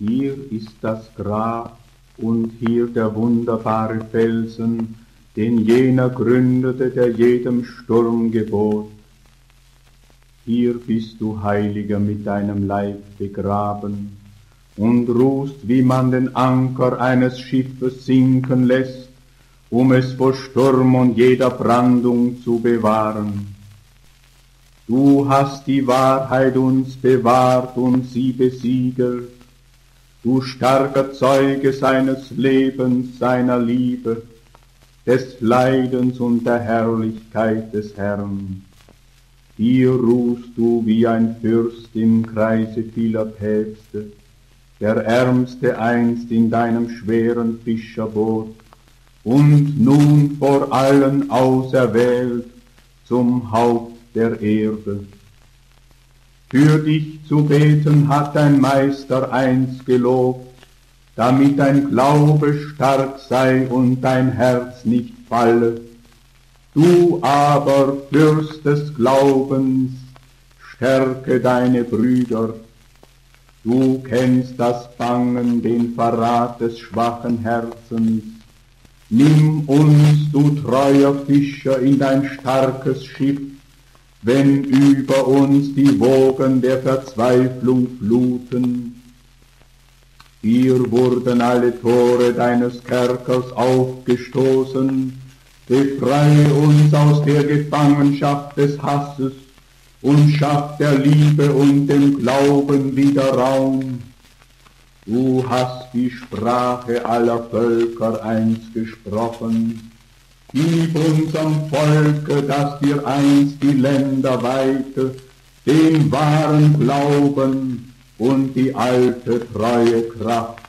Hier ist das Grab und hier der wunderbare Felsen, den jener gründete, der jedem Sturm gebot. Hier bist du, Heiliger, mit deinem Leib begraben und ruhst, wie man den Anker eines Schiffes sinken lässt, um es vor Sturm und jeder Brandung zu bewahren. Du hast die Wahrheit uns bewahrt und sie besiegelt, du starker Zeuge seines Lebens, seiner Liebe, des Leidens und der Herrlichkeit des Herrn. Hier ruhst du wie ein Fürst im Kreise vieler Päpste, der Ärmste einst in deinem schweren Fischerboot und nun vor allen auserwählt zum Haupt der Erde. Für dich zu beten hat dein Meister einst gelobt, damit dein Glaube stark sei und dein Herz nicht falle. Du aber, Fürst des Glaubens, stärke deine Brüder. Du kennst das Bangen, den Verrat des schwachen Herzens. Nimm uns, du treuer Fischer, in dein starkes Schiff, wenn über uns die Wogen der Verzweiflung fluten. Hier wurden alle Tore deines Kerkers aufgestoßen. Befreie uns aus der Gefangenschaft des Hasses und schaff der Liebe und dem Glauben wieder Raum. Du hast die Sprache aller Völker einst gesprochen. Gib unserem Volke, das dir einst die Länder weihte, den wahren Glauben und die alte treue Kraft.